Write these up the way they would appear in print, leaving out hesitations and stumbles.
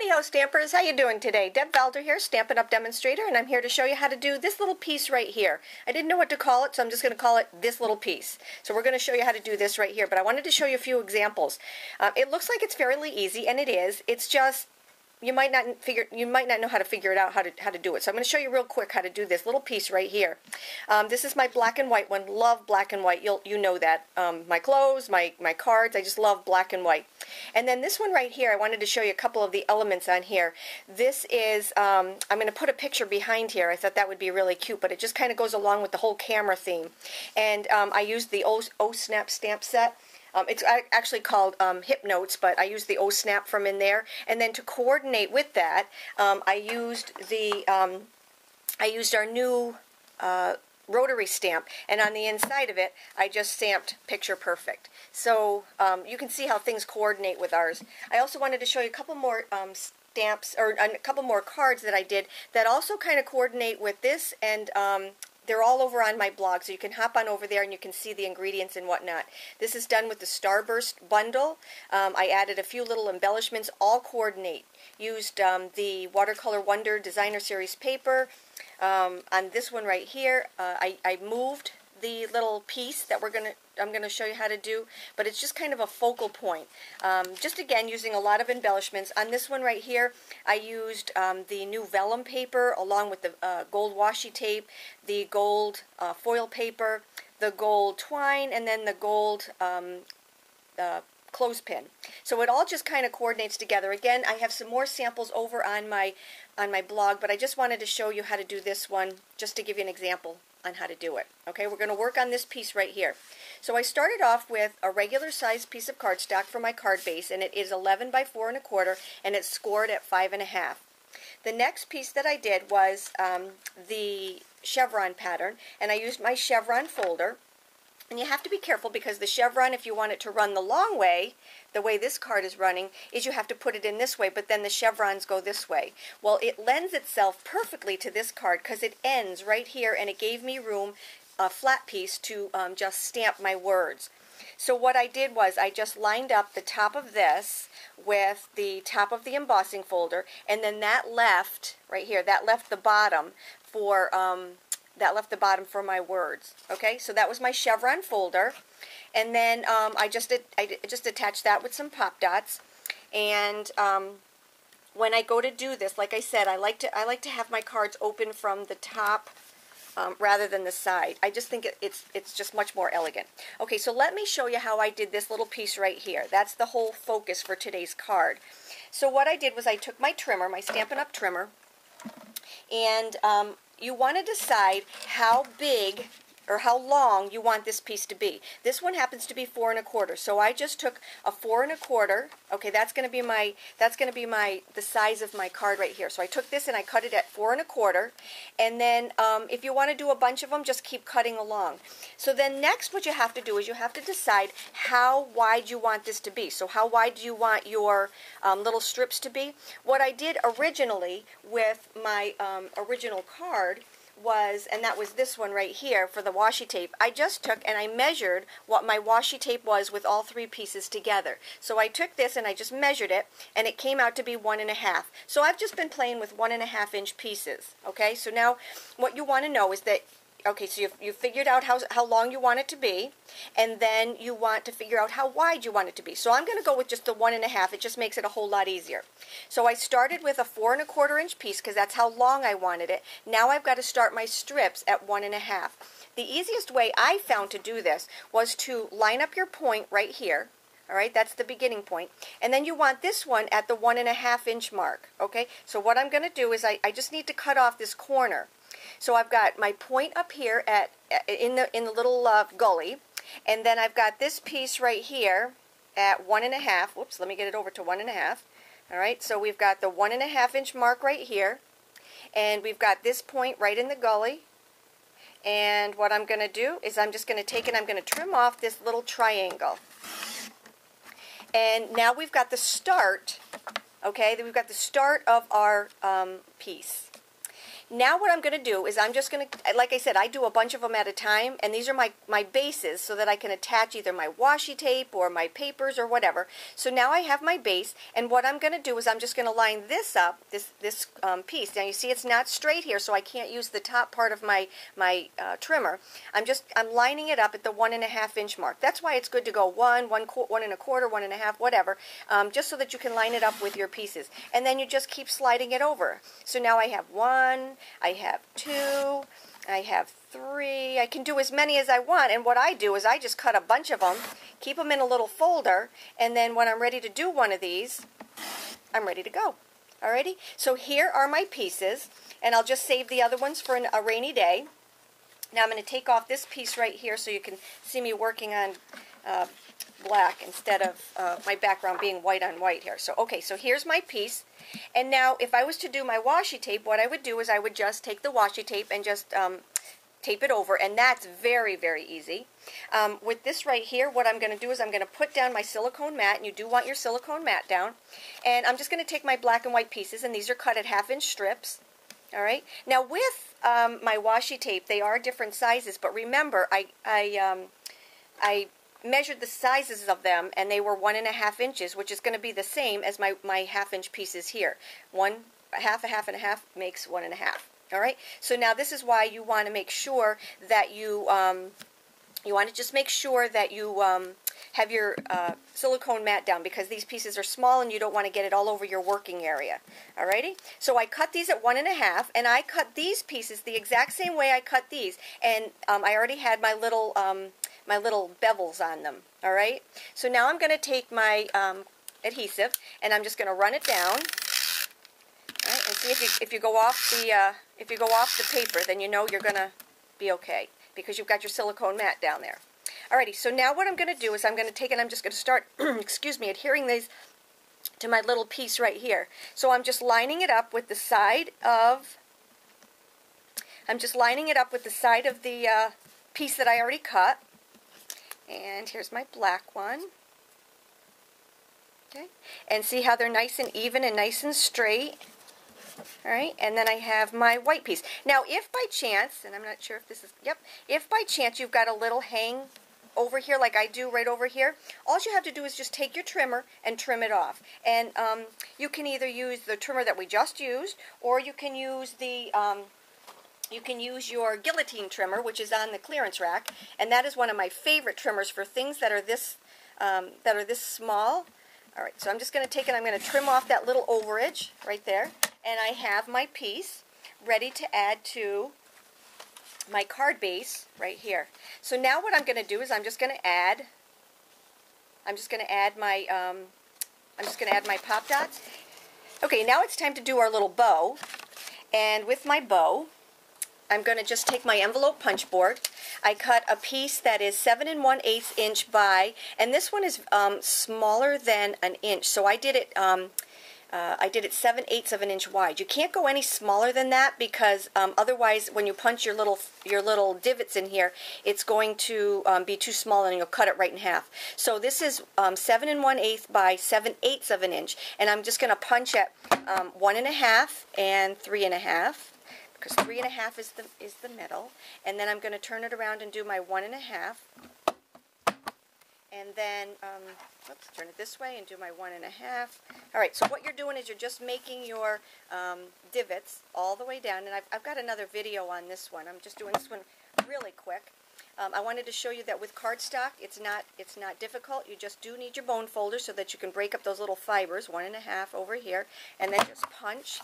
Howdy ho stampers, how you doing today? Deb Valder here, Stampin' Up! Demonstrator, and I'm here to show you how to do this little piece right here. I didn't know what to call it, so I'm just going to call it this little piece. So we're going to show you how to do this right here, but I wanted to show you a few examples. It looks like it's fairly easy, and it is. It's just you might not know how to figure it out how to do it. So I'm going to show you real quick how to do this little piece right here. This is my black and white one. Love black and white. You know that. My clothes, my cards. I just love black and white. And then this one right here, I wanted to show you a couple of the elements on here. This is I'm going to put a picture behind here. I thought that would be really cute, but it just kind of goes along with the whole camera theme. And I used the O Snap stamp set. It's actually called Hip Notes, but I used the O Snap from in there. And then to coordinate with that, I used our new rotary stamp, and on the inside of it, I just stamped Picture Perfect. So you can see how things coordinate with ours. I also wanted to show you a couple more stamps or a couple more cards that I did that also kind of coordinate with this and. They're all over on my blog, so you can hop on over there and you can see the ingredients and whatnot. This is done with the Starburst bundle. I added a few little embellishments, all coordinate. Used the Watercolor Wonder Designer Series paper. On this one right here, I moved the little piece that I'm going to show you how to do, but it's just kind of a focal point. Just again using a lot of embellishments. On this one right here, I used the new vellum paper along with the gold washi tape, the gold foil paper, the gold twine, and then the gold clothespin. So it all just kind of coordinates together. Again, I have some more samples over on my blog, but I just wanted to show you how to do this one just to give you an example on how to do it. Okay, we're going to work on this piece right here. So I started off with a regular sized piece of cardstock for my card base, and it is 11 by 4 1/4, and it's scored at 5 1/2. The next piece that I did was the chevron pattern, and I used my chevron folder. And you have to be careful because the chevron, if you want it to run the long way, the way this card is running, is you have to put it in this way, but then the chevrons go this way. Well, it lends itself perfectly to this card because it ends right here, and it gave me room, a flat piece, to just stamp my words. So what I did was I just lined up the top of this with the top of the embossing folder, and then that left, right here, that left the bottom for... that left the bottom for my words. Okay, so that was my chevron folder, and then I just attached that with some pop dots. And when I go to do this, like I said, I like to have my cards open from the top rather than the side. I just think it's just much more elegant. Okay, so let me show you how I did this little piece right here. That's the whole focus for today's card. So what I did was I took my trimmer, my Stampin' Up! Trimmer, and you want to decide how big or how long you want this piece to be. This one happens to be 4 1/4, so I just took a 4 1/4. Okay, that's going to be the size of my card right here. So I took this and I cut it at 4 1/4, and then if you want to do a bunch of them, just keep cutting along. So then next, what you have to do is you have to decide how wide you want this to be. So how wide do you want your little strips to be? What I did originally with my original card was, and that was this one right here for the washi tape, I just took and I measured what my washi tape was with all three pieces together. So I took this and I just measured it, and it came out to be 1 1/2. So I've just been playing with 1 1/2 inch pieces. Okay, so now what you want to know is that, okay, so you've figured out how long you want it to be, and then you want to figure out how wide you want it to be. So I'm going to go with just the 1 1/2. It just makes it a whole lot easier. So I started with a 4 1/4 inch piece because that's how long I wanted it. Now I've got to start my strips at 1 1/2. The easiest way I found to do this was to line up your point right here. All right, that's the beginning point. And then you want this one at the 1 1/2 inch mark. Okay, so what I'm going to do is I just need to cut off this corner. So I've got my point up here at in the little gully, and then I've got this piece right here at 1 1/2. Whoops, let me get it over to 1 1/2. All right, so we've got the 1 1/2 inch mark right here, and we've got this point right in the gully. And what I'm going to do is I'm just going to take and I'm going to trim off this little triangle. And now we've got the start. Okay, we've got the start of our piece. Now what I'm going to do is I'm just going to, like I said, I do a bunch of them at a time, and these are my bases so that I can attach either my washi tape or my papers or whatever. So now I have my base, and what I'm going to do is I'm just going to line this up, this piece. Now you see it's not straight here, so I can't use the top part of my trimmer. I'm lining it up at the 1.5 inch mark. That's why it's good to go 1, 1 and a quarter, 1.5, whatever, just so that you can line it up with your pieces. And then you just keep sliding it over. So now I have 1. I have 2, I have 3, I can do as many as I want, and what I do is I just cut a bunch of them, keep them in a little folder, and then when I'm ready to do one of these, I'm ready to go. Alrighty, so here are my pieces, and I'll just save the other ones for a rainy day. Now I'm going to take off this piece right here so you can see me working on black instead of my background being white on white here. So okay, so here's my piece, and now if I was to do my washi tape, what I would do is I would just take the washi tape and just tape it over, and that's very, very easy. With this right here, what I'm going to do is I'm going to put down my silicone mat, and you do want your silicone mat down, and I'm just going to take my black and white pieces, and these are cut at 1/2 inch strips. All right, now with my washi tape, they are different sizes, but remember I measured the sizes of them, and they were 1.5 inches, which is going to be the same as my 1/2 inch pieces here. 1 1/2, 1/2, and 1/2 makes 1.5. All right, so now this is why you want to make sure that you have your silicone mat down, because these pieces are small and you don't want to get it all over your working area. Alrighty, so I cut these at 1.5, and I cut these pieces the exact same way I cut these, and I already had my little bevels on them. Alright, so now I'm going to take my adhesive, and I'm just going to run it down. All right, and see if you go off the paper, then you know you're going to be okay, because you've got your silicone mat down there. Alrighty, so now what I'm going to do is I'm going to take and I'm just going to start, excuse me, adhering these to my little piece right here. So I'm just lining it up with the side of, the piece that I already cut. And here's my black one. Okay, and see how they're nice and even and nice and straight. All right, and then I have my white piece. Now, if by chance, and I'm not sure if this is, yep, if by chance you've got a little hang over here like I do right over here, all you have to do is just take your trimmer and trim it off. And you can either use the trimmer that we just used, or you can use the, you can use your guillotine trimmer, which is on the clearance rack, and that is one of my favorite trimmers for things that are this small. All right, so I'm just going to take and I'm going to trim off that little overage right there. And I have my piece ready to add to my card base right here. So now what I'm going to do is I'm just going to add my pop dots. Okay, now it's time to do our little bow. And with my bow, I'm going to just take my envelope punch board. I cut a piece that is 7 1/8 inch by, and this one is smaller than an inch. So I did it 7/8 of an inch wide. You can't go any smaller than that, because otherwise, when you punch your little divots in here, it's going to be too small, and you'll cut it right in half. So this is 7 1/8 by 7/8 of an inch, and I'm just going to punch at 1.5 and 3.5, because 3.5 is the middle, and then I'm going to turn it around and do my 1.5. And then, oops, turn it this way and do my 1.5. All right, so what you're doing is you're just making your divots all the way down. And I've got another video on this one. I'm just doing this one really quick. I wanted to show you that with cardstock, it's not difficult. You just do need your bone folder so that you can break up those little fibers, 1.5 over here, and then just punch.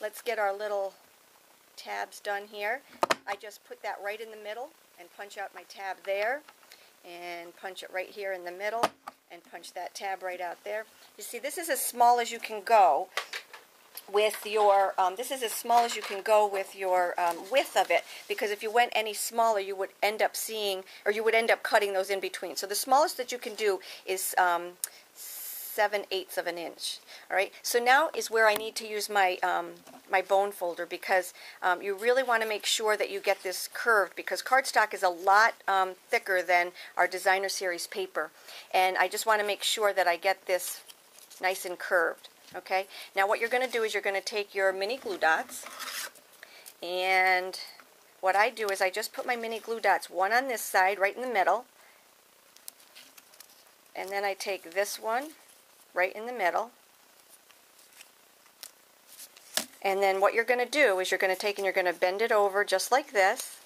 Let's get our little tabs done here. I just put that right in the middle and punch out my tab there, and punch it right here in the middle, and punch that tab right out there. You see, this is as small as you can go with your, width of it, because if you went any smaller, you would end up seeing, or you would end up cutting those in between. So the smallest that you can do is 7/8 of an inch. All right, so now is where I need to use my bone folder, because you really want to make sure that you get this curved, because cardstock is a lot thicker than our designer series paper, and I just want to make sure that I get this nice and curved. Okay, now what you're going to do is you're going to take your mini glue dots, And what I do is I just put my mini glue dots, one on this side right in the middle, and then I take this one right in the middle. And then what you're going to do is you're going to take and you're going to bend it over just like this.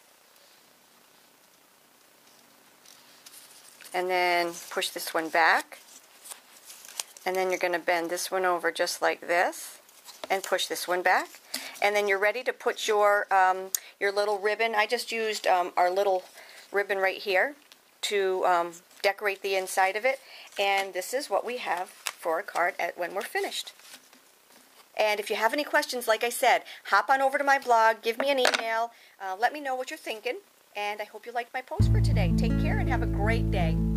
And then push this one back. And then you're going to bend this one over just like this. And push this one back. And then you're ready to put your little ribbon. I just used our little ribbon right here to decorate the inside of it. And this is what we have for a card when we're finished. And if you have any questions, like I said, hop on over to my blog, give me an email, let me know what you're thinking, and I hope you liked my post for today. Take care and have a great day.